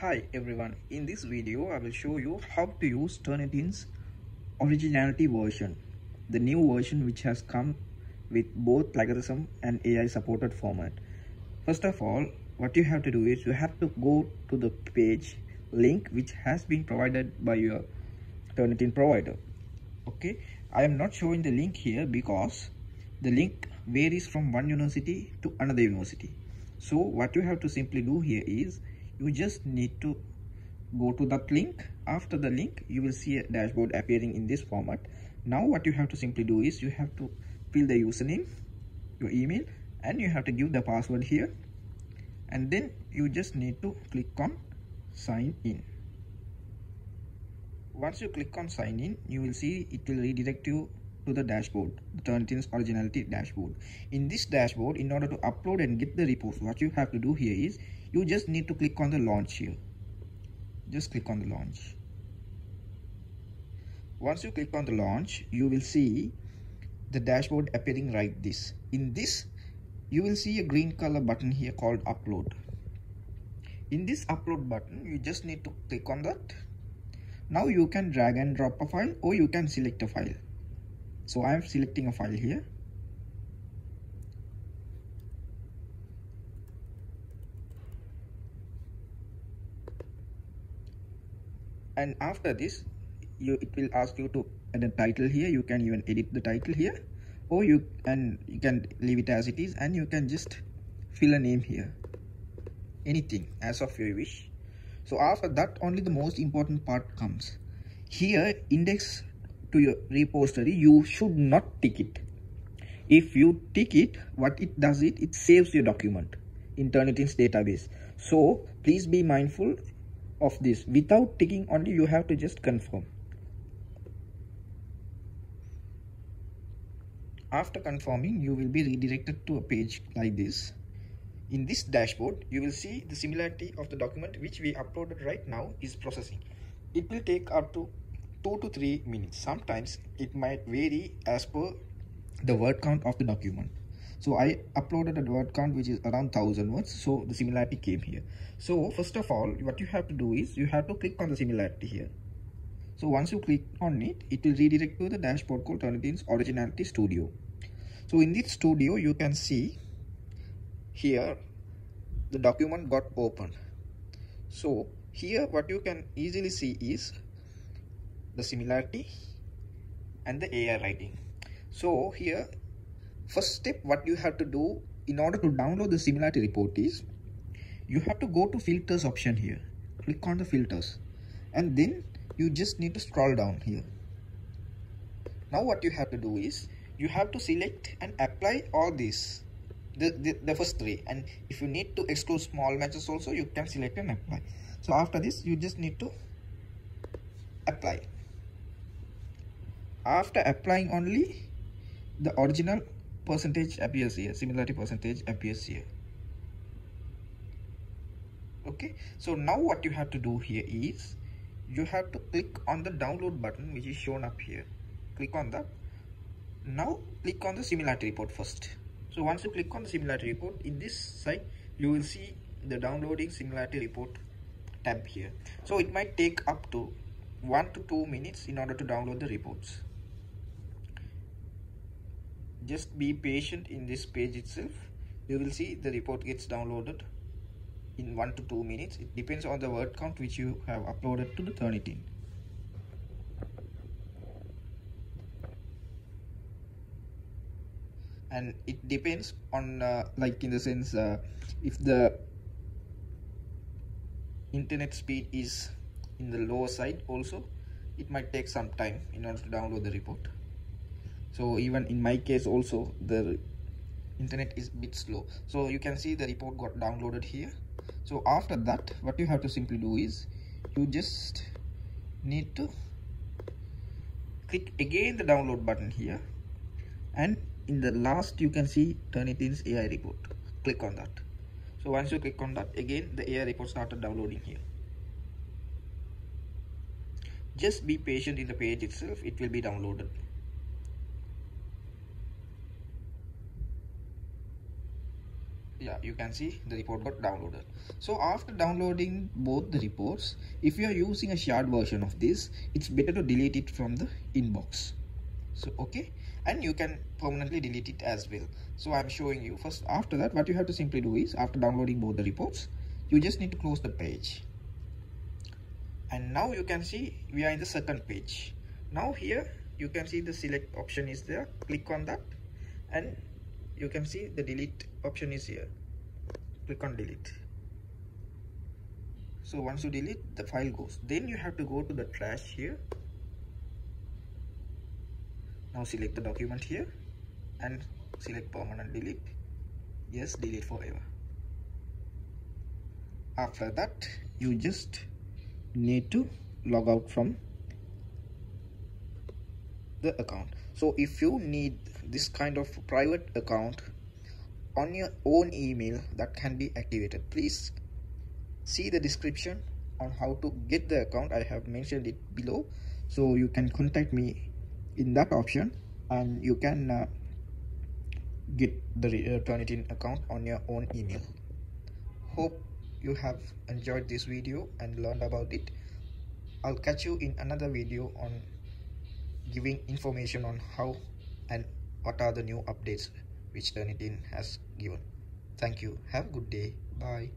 Hi everyone, in this video I will show you how to use Turnitin's originality version, the new version which has come with both logarithm and AI supported format. First of all, what you have to do is you have to go to the page link which has been provided by your Turnitin provider. Okay, I am not showing the link here because the link varies from one university to another university. So what you have to simply do here is you just need to go to that link. After the link, you will see a dashboard appearing in this format. Now what you have to simply do is you have to fill the username, your email, and you have to give the password here, and then you just need to click on sign in. Once you click on sign in, you will see it will redirect you to the dashboard, the Turnitin's originality dashboard. In this dashboard, in order to upload and get the reports, what you have to do here is you just need to click on the launch here. Just click on the launch. Once you click on the launch, you will see the dashboard appearing like this. In this, you will see a green color button here called upload. In this upload button, you just need to click on that. Now you can drag and drop a file, or you can select a file. So I am selecting a file here. And after this, it will ask you to add a title here. You can even edit the title here, or you can leave it as it is, and you can just fill a name here. Anything as of your wish. So after that, only the most important part comes. Here, index to your repository, you should not tick it. If you tick it, what it does is it saves your document in Turnitin's database. So please be mindful of this. Without ticking only, you have to just confirm. After confirming, you will be redirected to a page like this. In this dashboard, you will see the similarity of the document which we uploaded right now is processing. It will take up to 2 to 3 minutes. Sometimes it might vary as per the word count of the document. So I uploaded a word count which is around 1000 words, so the similarity came here. So first of all, what you have to do is you have to click on the similarity here. So once you click on it, it will redirect to the dashboard called Turnitin's Originality Studio. So in this studio, you can see here the document got opened. So here what you can easily see is the similarity and the AI writing. So here, first step what you have to do in order to download the similarity report is you have to go to filters option here, click on the filters, and then you just need to scroll down here. Now what you have to do is you have to select and apply all these, the first three, and if you need to exclude small matches also, you can select and apply. So after this, you just need to apply. After applying only, the original percentage appears here, similarity percentage appears here. Okay, so now what you have to do here is you have to click on the download button which is shown up here. Click on that. Now click on the similarity report first. So once you click on the similarity report, in this side you will see the downloading similarity report tab here. So it might take up to 1 to 2 minutes in order to download the reports. Just be patient. In this page itself, you will see the report gets downloaded in 1 to 2 minutes. It depends on the word count which you have uploaded to the Turnitin. And it depends on like in the sense if the internet speed is in the lower side also, it might take some time in order to download the report. So even in my case also, the internet is a bit slow. So you can see the report got downloaded here. So after that, what you have to simply do is you just need to click again the download button here, and in the last you can see Turnitin's AI report. Click on that. So once you click on that, again the AI report started downloading here. Just be patient. In the page itself, it will be downloaded. yeah, you can see the report got downloaded. So after downloading both the reports, if you are using a shared version of this, it's better to delete it from the inbox. So okay, and you can permanently delete it as well. So I'm showing you first. After that, what you have to simply do is, after downloading both the reports, you just need to close the page. And now you can see we are in the second page. Now here you can see the select option is there. Click on that and you can see the delete option is here. Click on delete. So once you delete, the file goes. Then you have to go to the trash here. Now select the document here and select permanent delete. Yes, delete forever. After that, you just need to log out from the account. So if you need this kind of private account on your own email that can be activated, please see the description on how to get the account. I have mentioned it below, so you can contact me in that option and you can get the Turnitin account on your own email. Hope you have enjoyed this video and learned about it. I'll catch you in another video on giving information on how and what are the new updates which Turnitin has given. Thank you. Have a good day. Bye.